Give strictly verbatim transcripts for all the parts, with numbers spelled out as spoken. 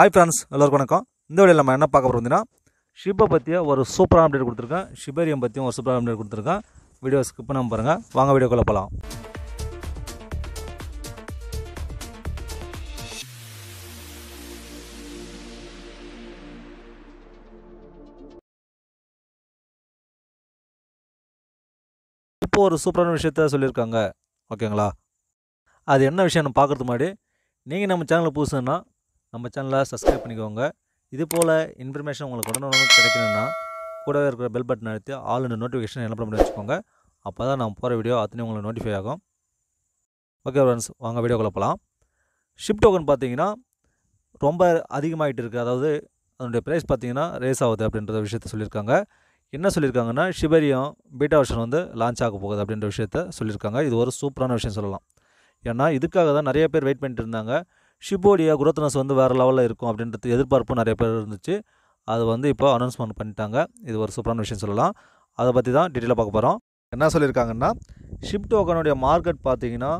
Hi friends, எல்லாருக்கும் வணக்கம். இந்த வீடியோல நம்ம என்ன பார்க்க போறோம்னா ஷிப பத்தியா ஒரு சூப்பரான அப்டேட் கொடுத்திருக்கேன். ஷிபரியம் பத்தியும் ஒரு சூப்பரான அப்டேட் கொடுத்திருக்கேன். வீடியோ ஸ்கிப் பண்ணாம பாருங்க. வாங்க வீடியோக்குள்ள போலாம். இப்போ ஒரு சூப்பரான விஷயத்தை சொல்லிருக்காங்க. ஓகேங்களா? அது என்ன விஷயம்னு பார்க்கிறதுக்கு முன்னாடி நீங்க நம்ம சேனலுக்கு புதுசுன்னா நம்ம சேனலை சப்ஸ்கிரைப் பண்ணிக்கோங்க. இது போல் இன்ஃபர்மேஷன் உங்களுக்கு உடனே கிடைக்கணும்னா கூடவே இருக்கிற பெல் பட்டன் அழுத்தி ஆல் அண்ட் நோட்டிஃபிகேஷன் என்ன பண்ணி வச்சுக்கோங்க. அப்போ தான் நான் போகிற வீடியோ அத்தனையும் உங்களுக்கு நோட்டிஃபை ஆகும். ஓகே ஃப்ரெண்ட்ஸ், வாங்க வீடியோக்குள்ள போகலாம். ஷிப் டோக்கன் பார்த்தீங்கன்னா ரொம்ப அதிகமாகிட்டு இருக்குது. அதாவது அதனுடைய ப்ரைஸ் பார்த்தீங்கன்னா ரேஸ் ஆகுது அப்படின்ற விஷயத்த சொல்லியிருக்காங்க. என்ன சொல்லியிருக்காங்கன்னா ஷிபரியம் பீட்டா வெர்ஷன் வந்து லான்ச் ஆக போகுது அப்படின்ற விஷயத்த சொல்லியிருக்காங்க. இது ஒரு சூப்பரான விஷயம் சொல்லலாம். ஏன்னா இதுக்காக தான் நிறைய பேர் வெயிட் பண்ணிட்டு இருந்தாங்க. ஷிபோடியா குரோத்னஸ் வந்து வேறு லெவலில் இருக்கும் அப்படின்றது எதிர்பார்ப்பு நிறைய பேர் இருந்துச்சு. அது வந்து இப்போ அனௌன்ஸ்மெண்ட் பண்ணிட்டாங்க. இது ஒரு சூப்பரான விஷயம் சொல்லலாம். அதை பற்றி தான் டீட்டெயிலாக பார்க்க போகிறோம். என்ன சொல்லியிருக்காங்கன்னா ஷிப் டோக்கனுடைய மார்க்கெட் பார்த்திங்கன்னா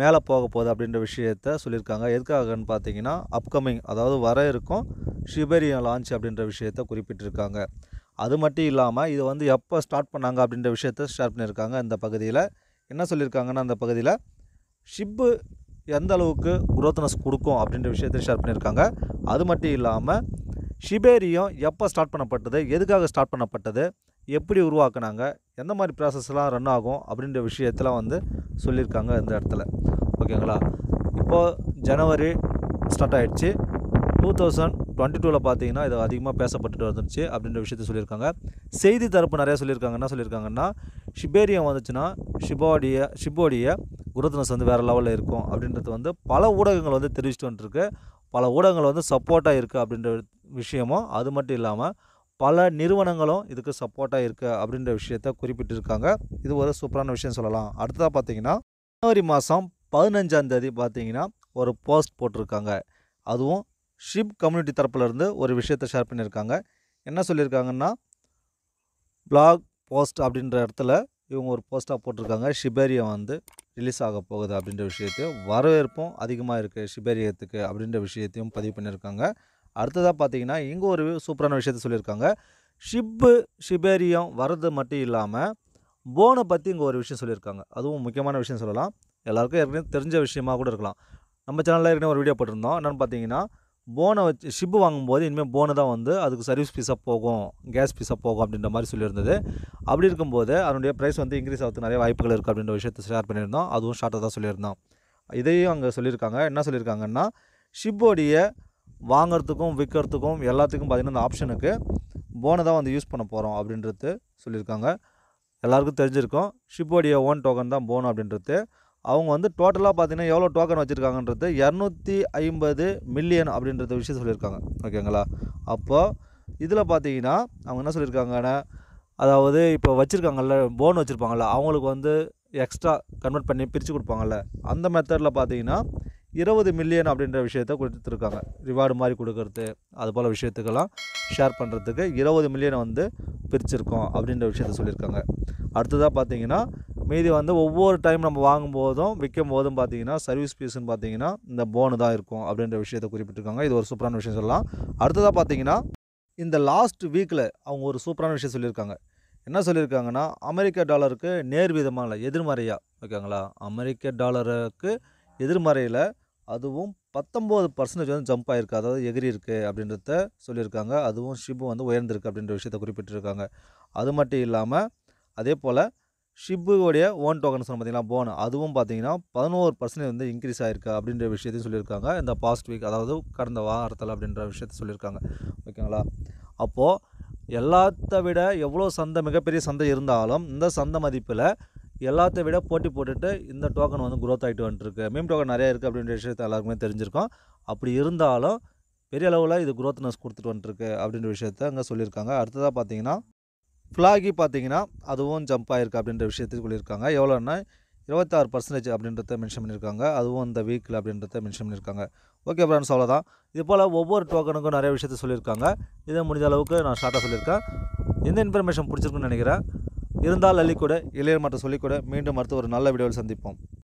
மேலே போக போகுது அப்படின்ற விஷயத்த சொல்லியிருக்காங்க. எதுக்காகன்னு பார்த்தீங்கன்னா அப்கமிங், அதாவது வர இருக்கும் ஷிபரியம் லான்ச் அப்படின்ற விஷயத்த குறிப்பிட்டிருக்காங்க. அது மட்டும் இல்லாமல் இது வந்து எப்போ ஸ்டார்ட் பண்ணாங்க அப்படின்ற விஷயத்த ஷேர் பண்ணியிருக்காங்க. இந்த பகுதியில் என்ன சொல்லியிருக்காங்கன்னா அந்த பகுதியில் ஷிப்பு எந்த அளவுக்கு குரோத்னஸ் கொடுக்கும் அப்படின்ற விஷயத்தை ஷேர் பண்ணியிருக்காங்க. அது மட்டும் இல்லாமல் ஷிபேரியம் எப்போ ஸ்டார்ட் பண்ணப்பட்டது, எதுக்காக ஸ்டார்ட் பண்ணப்பட்டது, எப்படி உருவாக்குனாங்க, எந்த மாதிரி ப்ராசஸ்லாம் ரன் ஆகும் அப்படின்ற விஷயத்தெலாம் வந்து சொல்லியிருக்காங்க இந்த இடத்துல. ஓகேங்களா? இப்போது ஜனவரி ஸ்டார்ட் ஆகிடுச்சு. டூ தௌசண்ட் டுவெண்ட்டி டூவில் பார்த்தீங்கன்னா இது அதிகமாக பேசப்பட்டுட்டு வந்துருச்சு அப்படின்ற விஷயத்த சொல்லியிருக்காங்க. செய்தி தரப்பு நிறையா சொல்லியிருக்காங்க. என்ன சொல்லியிருக்காங்கன்னா ஷிபேரியம் வந்துச்சுன்னா ஷிபோடிய ஷிபோடிய குரோத்னஸ் வந்து வேறு லெவலில் இருக்கும் அப்படின்றது வந்து பல ஊடகங்கள் வந்து தெரிவிச்சுட்டு வந்துருக்கு. பல ஊடகங்கள் வந்து சப்போர்ட்டாக இருக்குது அப்படின்ற விஷயமும், அது மட்டும் இல்லாமல் பல நிறுவனங்களும் இதுக்கு சப்போர்ட்டாக இருக்குது அப்படின்ற விஷயத்த குறிப்பிட்டிருக்காங்க. இது ஒரு சூப்பரான விஷயம் சொல்லலாம். அடுத்ததாக பார்த்தீங்கன்னா ஜனவரி மாதம் பதினஞ்சாந்தேதி பார்த்தீங்கன்னா ஒரு போஸ்ட் போட்டிருக்காங்க. அதுவும் ஷிப் கம்யூனிட்டி தரப்புலேருந்து ஒரு விஷயத்தை ஷேர் பண்ணியிருக்காங்க. என்ன சொல்லியிருக்காங்கன்னா பிளாக் போஸ்ட் அப்படின்ற இடத்துல இவங்க ஒரு போஸ்ட்டாக போட்டிருக்காங்க. ஷிபேரியம் வந்து ரிலீஸ் ஆக போகுது அப்படின்ற விஷயத்தையும், வரவேற்பும் அதிகமாக இருக்குது ஷிபேரியத்துக்கு அப்படின்ற விஷயத்தையும் பதிவு பண்ணியிருக்காங்க. அடுத்ததாக பார்த்தீங்கன்னா இங்கே ஒரு சூப்பரான விஷயத்த சொல்லியிருக்காங்க. ஷிப்பு ஷிபேரியம் வரது மட்டும் இல்லாமல் போனை பற்றி இங்கே ஒரு விஷயம் சொல்லியிருக்காங்க. அதுவும் முக்கியமான விஷயம் சொல்லலாம். எல்லாேருக்கும் ஏற்கனவே தெரிஞ்ச விஷயமாக கூட இருக்கலாம். நம்ம சேனலில் ஏற்கனவே ஒரு வீடியோ போட்டிருந்தோம். என்னென்னு பார்த்தீங்கன்னா போனை வச்சு ஷிப்பு வாங்கும்போது இனிமேல் போனை தான் வந்து அதுக்கு சர்வீஸ் பீஸாக போகும், கேஸ் பீஸாக போகும் அப்படின்ற மாதிரி சொல்லியிருந்தது. அப்படி இருக்கும்போது அதனுடைய ப்ரைஸ் வந்து இன்க்ரீஸ் ஆகிறதுக்கு நிறைய வாய்ப்புகள் இருக்குது அப்படின்ற விஷயத்தை ஷேர் பண்ணியிருந்தோம். அதுவும் ஷார்ட்டாக தான் சொல்லியிருந்தோம். இதையும் அங்கே சொல்லியிருக்காங்க. என்ன சொல்லியிருக்காங்கன்னா ஷிப்போடைய வாங்கிறதுக்கும் விற்கிறதுக்கும் எல்லாத்துக்கும் பார்த்திங்கன்னா அந்த ஆப்ஷனுக்கு போனை தான் வந்து யூஸ் பண்ண போகிறோம் அப்படின்றது சொல்லியிருக்காங்க. எல்லாேருக்கும் தெரிஞ்சிருக்கும் ஷிப்போடைய ஓன் டோக்கன் தான் போன் அப்படின்றது. அவங்க வந்து டோட்டலாக பார்த்திங்கன்னா எவ்வளோ டோக்கன் வச்சுருக்காங்கன்றது இரநூத்தி ஐம்பது மில்லியன் அப்படின்றத விஷயம் சொல்லியிருக்காங்க. ஓகேங்களா? அப்போது இதில் பார்த்தீங்கன்னா அவங்க என்ன சொல்லியிருக்காங்கன்னா அதாவது இப்போ வச்சுருக்காங்கள்ல போன் வச்சுருப்பாங்கள்ல அவங்களுக்கு வந்து எக்ஸ்ட்ரா கன்வெர்ட் பண்ணி பிரித்து கொடுப்பாங்கள்ல அந்த மெத்தடில் பார்த்தீங்கன்னா இருபது மில்லியன் அப்படின்ற விஷயத்த கொடுத்துருக்காங்க. ரிவார்டு மாதிரி கொடுக்கறது அதுபோல் விஷயத்துக்கெல்லாம் ஷேர் பண்ணுறதுக்கு இருபது மில்லியனை வந்து பிரிச்சுருக்கோம் அப்படின்ற விஷயத்த சொல்லியிருக்காங்க. அடுத்ததாக பார்த்தீங்கன்னா மீதி வந்து ஒவ்வொரு டைம் நம்ம வாங்கும்போதும் விற்கும் போதும் பார்த்தீங்கன்னா சர்வீஸ் பீஸ்ன்னு பார்த்தீங்கன்னா இந்த போனு தான் இருக்கும் அப்படின்ற விஷயத்தை குறிப்பிட்டிருக்காங்க. இது ஒரு சூப்பரான விஷயம் சொல்லலாம். அடுத்ததாக பார்த்தீங்கன்னா இந்த லாஸ்ட் வீக்கில் அவங்க ஒரு சூப்பரான விஷயம் சொல்லியிருக்காங்க. என்ன சொல்லியிருக்காங்கன்னா அமெரிக்க டாலருக்கு நேர் விதமாக இல்லை, எதிர்மறையாக. ஓகேங்களா? அமெரிக்க டாலருக்கு எதிர்மறையில் அதுவும் பத்தொம்பது பர்சன்டேஜ் வந்து ஜம்ப் ஆகிருக்கு, அதாவது எகிரி இருக்குது அப்படின்றத சொல்லியிருக்காங்க. அதுவும் ஷிப்பு வந்து உயர்ந்திருக்கு அப்படின்ற விஷயத்தை குறிப்பிட்டிருக்காங்க. அது மட்டும் இல்லாமல் அதே போல் ஷிப்புடைய ஓன் டோக்கன்ஸ் பார்த்தீங்கன்னா போன் அதுவும் பார்த்தீங்கன்னா பதினோரு பர்சன்டேஜ் வந்து இன்க்ரீஸ் ஆகிருக்கு அப்படின்ற விஷயத்தையும் சொல்லியிருக்காங்க. இந்த பாஸ்ட் வீக், அதாவது கடந்த வாரத்தில் அப்படின்ற விஷயத்த சொல்லியிருக்காங்க. ஓகேங்களா? அப்போது எல்லாத்த விட எவ்வளோ சந்தை மிகப்பெரிய சந்தை இருந்தாலும் இந்த சந்தை மதிப்பில் எல்லாத்த விட போட்டி போட்டுட்டு இந்த டோக்கன் வந்து குரோத் ஆகிட்டு வந்துட்டுருக்கு. மீம் டோக்கன் நிறையா இருக்குது அப்படின்ற விஷயத்தை எல்லாருக்குமே தெரிஞ்சிருக்கோம். அப்படி இருந்தாலும் பெரிய அளவில் இது குரோத்னஸ் கொடுத்துட்டு வந்துட்டுருக்கு அப்படின்ற விஷயத்த அங்கே சொல்லியிருக்காங்க. அடுத்ததாக பார்த்தீங்கன்னா ஃப்ளாகி பார்த்தீங்கன்னா அதுவும் ஜம்ப் ஆகிருக்கு அப்படின்ற விஷயத்தையும் சொல்லியிருக்காங்க. எவ்வளோன்னா இருபத்தாறு பர்சன்டேஜ் அப்படின்றத மென்ஷன் பண்ணியிருக்காங்க. அதுவும் இந்த வீக்கில் அப்படின்றத மென்ஷன் பண்ணியிருக்காங்க. ஓகே ஃப்ரெண்ட்ஸ், அவ்வளோதான். இது போல் ஒவ்வொரு டோக்கனுக்கும் நிறைய விஷயத்த சொல்லியிருக்காங்க. இதை முடிஞ்ச அளவுக்கு நான் ஷார்ட்டாக சொல்லியிருக்கேன். இந்த இன்ஃபர்மேஷன் பிடிச்சிருக்குன்னு நினைக்கிறேன். இருந்தால் அள்ளி கூட இளையர் மட்டும் சொல்லிக்கூட மீண்டும் அடுத்து ஒரு நல்ல வீடியோவில் சந்திப்போம்.